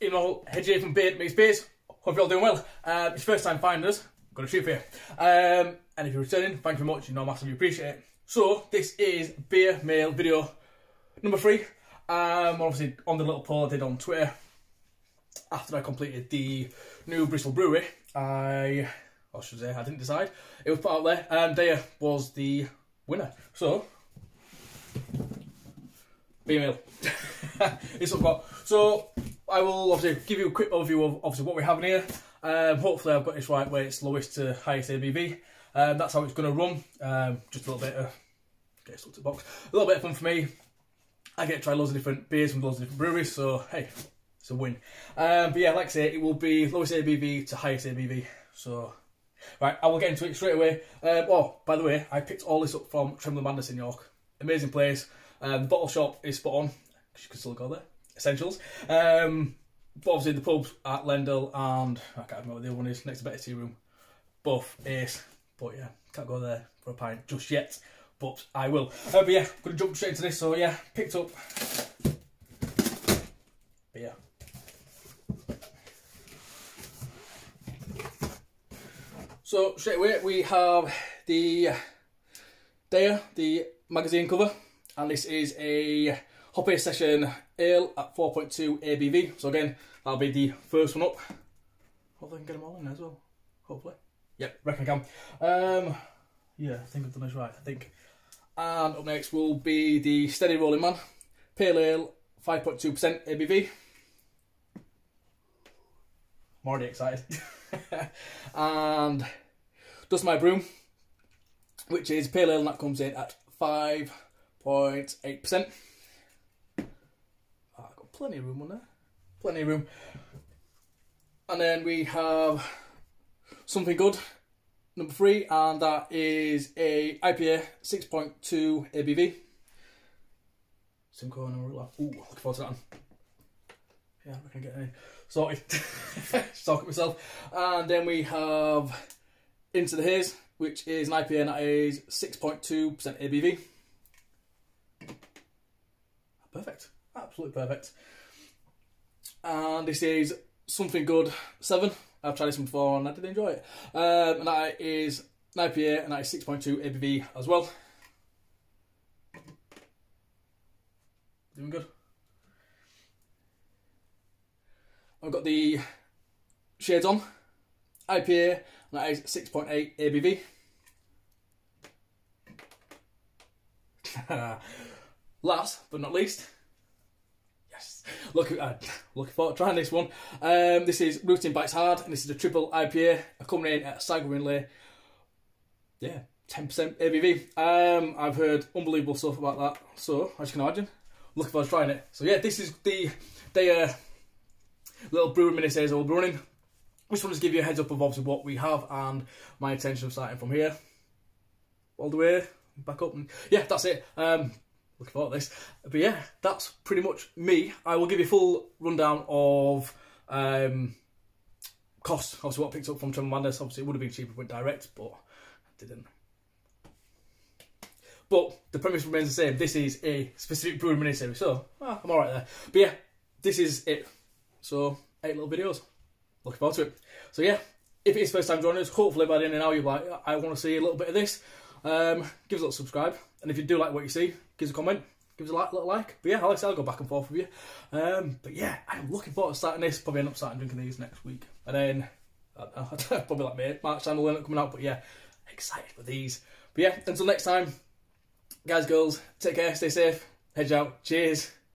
Even all Hedgey from Beard Meets Beers. Hope you're all doing well. It's your first time finding us. I'm going to shoot for you. And if you're returning, thank you very much. You know, massively appreciate it. So this is beer mail video number 3. Obviously on the little poll I did on Twitter after I completed the new Bristol brewery, I didn't decide. It was put out there, and Deya was the winner. So beer mail. It's what I've got. So I will obviously give you a quick overview of obviously what we have in here. Hopefully I've got this right where it's lowest to highest ABV. That's how it's going to run. Just a little bit of get stuck to the box. A little bit of fun for me. I get to try loads of different beers from loads of different breweries, so hey, it's a win. But yeah, like I say, it will be lowest ABV to highest ABV. So right, I will get into it straight away. Oh, by the way, I picked all this up from Trembling Madness in York. Amazing place. The bottle shop is spot on. You can still go there. Essentials. But obviously the pubs at Lendl and I can't remember what the other one is next to Better Tea Room. Both ace. But yeah, can't go there for a pint just yet, but I will. But yeah, I'm going to jump straight into this, so yeah, picked up beer. So straight away we have the Deya, the magazine cover, and this is a Hoppy Session Ale at 4.2 ABV, so again, that'll be the first one up. Hopefully I can get them all in there as well, hopefully. Yep, reckon I can. Yeah, I think I've done this right, I think. And up next will be the Steady Rolling Man. Pale Ale, 5.2% ABV. I'm already excited. And Dust My Broom, which is Pale Ale, and that comes in at 5.8%. I've got plenty of room on there. Plenty of room. And then we have Something Good, number 3, and that is a IPA, 6.2 ABV. Simcoe and Aurela. Ooh, looking forward to that one. Yeah, I reckon I get any. Sorry, talking myself. And then we have Into The Haze, which is an IPA, and that is 6.2% ABV. Perfect, absolutely perfect. And this is Something Good 7. I've tried this one before and I did enjoy it. And that is an IPA, and that is 6.2 ABV as well. Doing good. I've got the Shades On IPA, and that is 6.8 ABV. Last but not least, yes, looking forward to trying this one. This is Rooting Bites Hard, and this is a triple IPA, coming in at staggeringly, yeah, 10% ABV. I've heard unbelievable stuff about that, so as you can imagine, looking forward to trying it. So yeah, this is the Deya little brewery mini series I'll be running. Just want to give you a heads up of obviously what we have and my intention of starting from here all the way back up, and yeah, that's it. Looking forward to this. But yeah, that's pretty much me. I will give you a full rundown of cost. Obviously what I picked up from Trembling Madness. Obviously it would have been cheaper if it went direct, but I didn't. But the premise remains the same. This is a specific brewing miniseries, so I'm alright there. But yeah, this is it. So 8 little videos. Looking forward to it. So yeah, if it is first time joining us, hopefully by the end of an hour you'll be like, I want to see a little bit of this. Give us a little subscribe, and if you do like what you see, give us a comment, give us a little like. But yeah, Alex, I'll go back and forth with you. But yeah, I'm looking forward to starting this. Probably end up starting drinking these next week, and then probably like March time will end up coming out. But yeah, excited for these. But yeah, until next time, guys, girls, take care, stay safe, hedge out, cheers.